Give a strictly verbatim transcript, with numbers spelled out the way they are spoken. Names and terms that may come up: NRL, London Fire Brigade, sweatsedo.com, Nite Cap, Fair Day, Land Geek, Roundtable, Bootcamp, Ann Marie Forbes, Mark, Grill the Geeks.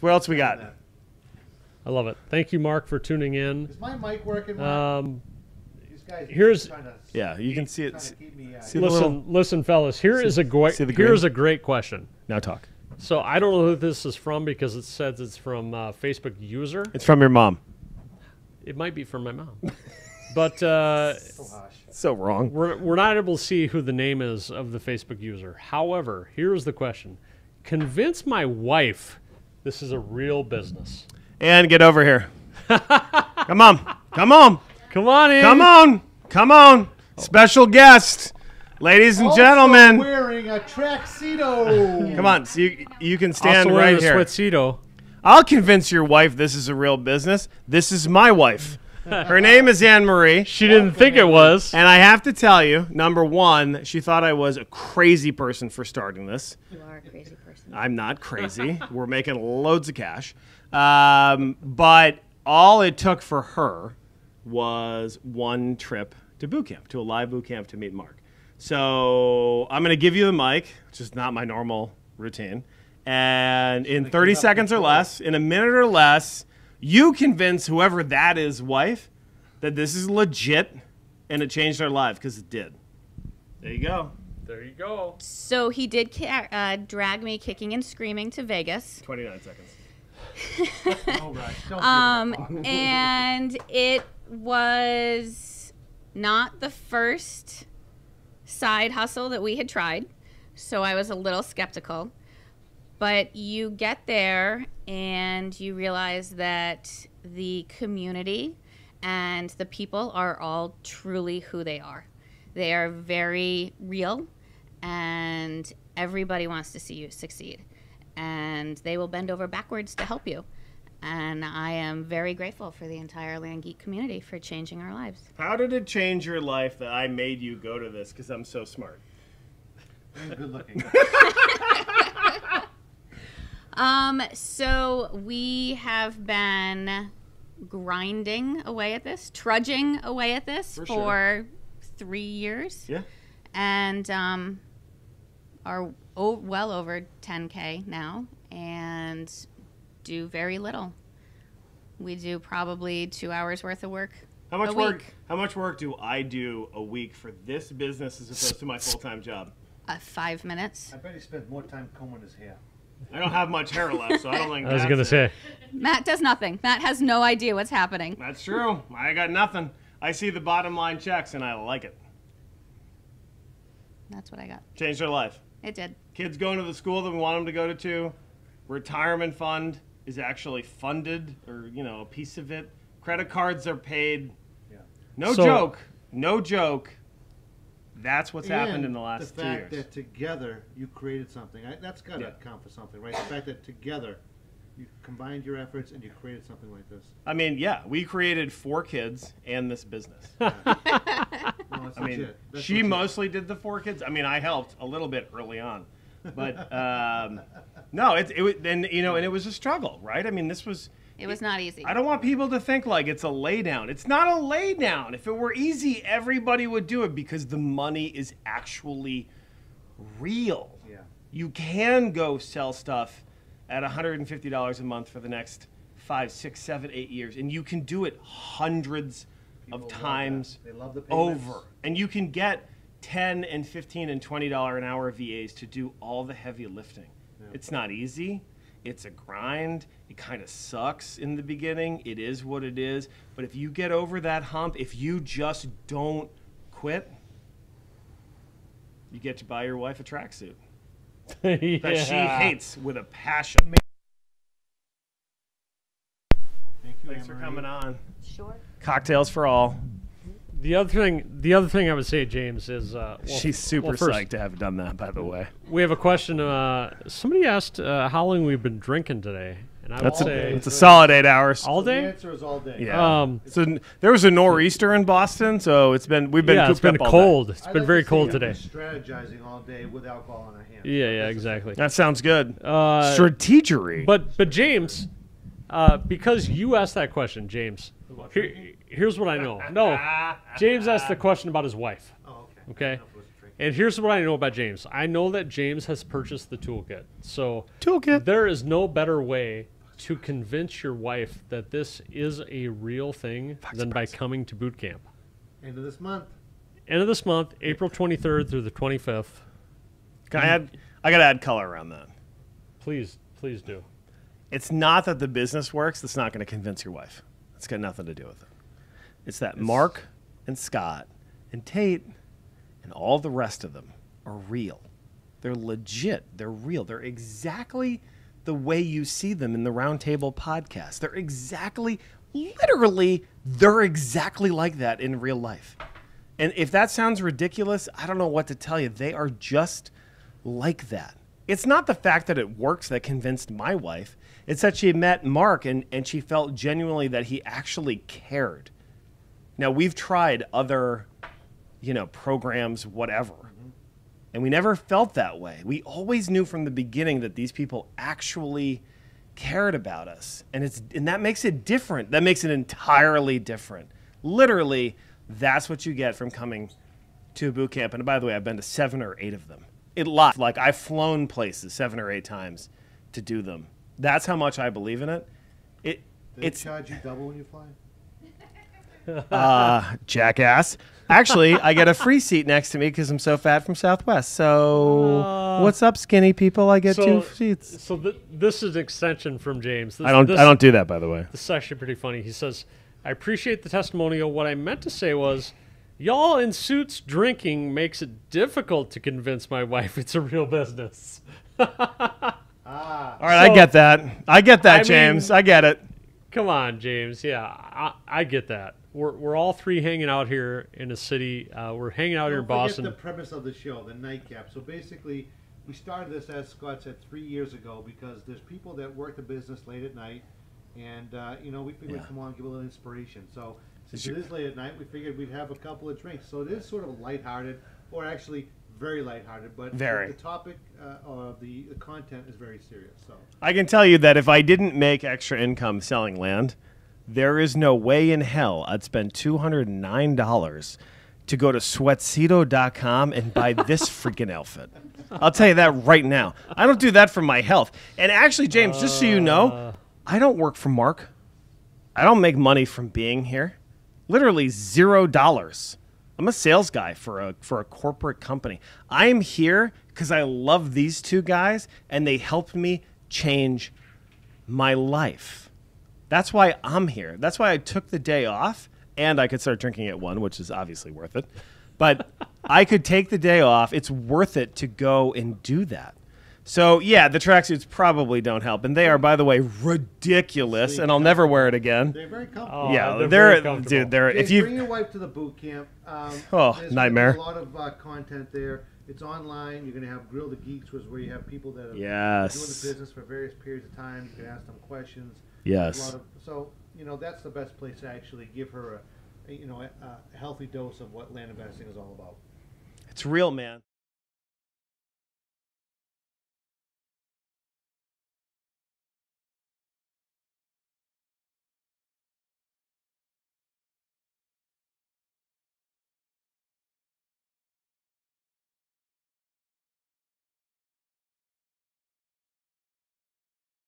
What else we got? I love it. Thank you, Mark, for tuning in. Is my mic working? Um, These guys here's trying to, yeah, you can see it. See, me, uh, see listen, little, listen, fellas. Here see, is a here is a great question. Now talk. So I don't know who this is from because it says it's from uh, Facebook user. It's from your mom. It might be from my mom. But uh, so, harsh. so wrong. We're, we're not able to see who the name is of the Facebook user. However, here's the question. Convince my wife this is a real business. And get over here. Come on. Come on. Come on in. Come on. Come on. Oh. Special guest. Ladies and also gentlemen. Wearing a tracksedo. Come on. So you, you can stand also right here. Sweatsedo. I'll convince your wife this is a real business. This is my wife. Her name is Ann Marie. She didn't think it was. And I have to tell you, number one, she thought I was a crazy person for starting this. You are a crazy person. I'm not crazy. We're making loads of cash. Um, but all it took for her was one trip to boot camp, to a live boot camp to meet Mark. So I'm going to give you the mic, which is not my normal routine. And in thirty seconds or less, in a minute or less, you convince whoever that is wife that this is legit and it changed their life because it did. There you go. There you go. So he did uh, drag me kicking and screaming to Vegas. twenty-nine seconds. Oh, gosh. Don't um, and it was not the first side hustle that we had tried, so I was a little skeptical. But you get there and you realize that the community and the people are all truly who they are. They are very real and everybody wants to see you succeed. And they will bend over backwards to help you. And I am very grateful for the entire Land Geek community for changing our lives. How did it change your life that I made you go to this because I'm so smart? I'm good looking. Um, so we have been grinding away at this, trudging away at this for, for sure. three years. Yeah. And um, are oh, well over ten K now and do very little. We do probably two hours worth of work. How much a work? Week. How much work do I do a week for this business as opposed to my full-time job? Uh, five minutes. I bet he spent more time combing his hair. I don't have much hair left, so I don't think I was going to say. Matt does nothing. Matt has no idea what's happening. That's true. I got nothing. I see the bottom line checks, and I like it. That's what I got. Changed their life. It did. Kids going to the school that we want them to go to, too. Retirement fund is actually funded, or, you know, a piece of it. Credit cards are paid. Yeah. No so, joke. No joke. That's what's and happened in the last two years. The fact that together you created something. I, that's got to yeah. count for something, right? The fact that together you combined your efforts and you created something like this. I mean, yeah, we created four kids and this business. Yeah. No, that's I mean, that's she mostly it. did the four kids. I mean, I helped a little bit early on. But, um, no, it, it, and, you know, and it was a struggle, right? I mean, this was... It was not easy. I don't want people to think like it's a lay down. It's not a lay down. If it were easy, everybody would do it because the money is actually real. Yeah. You can go sell stuff at one hundred fifty dollars a month for the next five, six, seven, eight years. And you can do it hundreds people of times love they love the over. And you can get ten and fifteen and twenty dollars an hour V As to do all the heavy lifting. Yeah. It's not easy. It's a grind. It kind of sucks in the beginning. It is what it is. But if you get over that hump, if you just don't quit, you get to buy your wife a tracksuit yeah. that she hates with a passion. Thank you, Thanks Ann for Marie. coming on. Sure. Cocktails for all. The other thing, the other thing I would say, James, is uh, well, she's super well, first, psyched to have done that. By the way, we have a question. Uh, somebody asked uh, how long we've been drinking today, and I that's would a, say it's a solid eight hours. All day. The answer is all day. Yeah. Um, so there was a nor'easter in Boston, so it's been we've been yeah, it's been cold. It's been very cold today. Strategizing all day with alcohol in our hands. Yeah, yeah, exactly. That sounds good. Uh, Strategery. But but James, uh, because you asked that question, James. Here, here's what I know. No, James asked the question about his wife. Oh, okay. Okay. And here's what I know about James. I know that James has purchased the toolkit. So toolkit. There is no better way to convince your wife that this is a real thing Fox than Price. by coming to boot camp. End of this month. End of this month, April twenty-third through the twenty-fifth. Can I add? I gotta add color around that. Please, please do. It's not that the business works. That's not going to convince your wife. It's got nothing to do with it. It's that it's, Mark and Scott and Tate and all the rest of them are real. They're legit. They're real. They're exactly the way you see them in the Roundtable podcast. They're exactly, literally, they're exactly like that in real life. And if that sounds ridiculous, I don't know what to tell you. They are just like that. It's not the fact that it works that convinced my wife. It's that she met Mark and, and she felt genuinely that he actually cared. Now, we've tried other, you know, programs, whatever, and we never felt that way. We always knew from the beginning that these people actually cared about us. And, it's, and that makes it different. That makes it entirely different. Literally, that's what you get from coming to a boot camp. And by the way, I've been to seven or eight of them. It lots. Like, I've flown places seven or eight times to do them. That's how much I believe in it. It do it's, they charge you double when you fly? Uh, jackass. Actually, I get a free seat next to me because I'm so fat from Southwest. So uh, what's up, skinny people? I get so, two seats. So th this is an extension from James. This, I, don't, this, I don't do that, by the way. This is actually pretty funny. He says, I appreciate the testimonial. What I meant to say was, y'all in suits drinking makes it difficult to convince my wife it's a real business. ah, All right, so, I get that. I get that, I James. Mean, I get it. Come on, James. Yeah, I, I get that. We're, we're all three hanging out here in a city. Uh, we're hanging out Don't here in Boston. Forget the premise of the show, the nightcap. So basically, we started this, as Scott said, three years ago because there's people that work the business late at night. And, uh, you know, we figured yeah. come on and give a little inspiration. So... Since it is late at night, we figured we'd have a couple of drinks. So it is sort of lighthearted, or actually very lighthearted, but very. the topic uh, or the, the content is very serious. So I can tell you that if I didn't make extra income selling land, there is no way in hell I'd spend two hundred nine dollars to go to sweatsedo dot com and buy this freaking outfit. I'll tell you that right now. I don't do that for my health. And actually, James, uh, just so you know, I don't work for Mark. I don't make money from being here. Literally zero dollars. I'm a sales guy for a for a corporate company. I am here because I love these two guys, and they helped me change my life. That's why I'm here. That's why I took the day off, and I could start drinking at one, which is obviously worth it. But I could take the day off. It's worth it to go and do that. So, yeah, the tracksuits probably don't help. And they are, by the way, ridiculous, Sweet. and I'll never wear it again. They're very comfortable. Oh, yeah, they're, they're comfortable. Dude, they're, Jay, if you... Bring your wife to the boot camp. Um, oh, nightmare. There's a lot of uh, content there. It's online. You're going to have Grill the Geeks, which is where you have people that are yes. doing the business for various periods of time. You can ask them questions. Yes. A lot of, so, you know, that's the best place to actually give her a, you know, a, a healthy dose of what land investing is all about. It's real, man.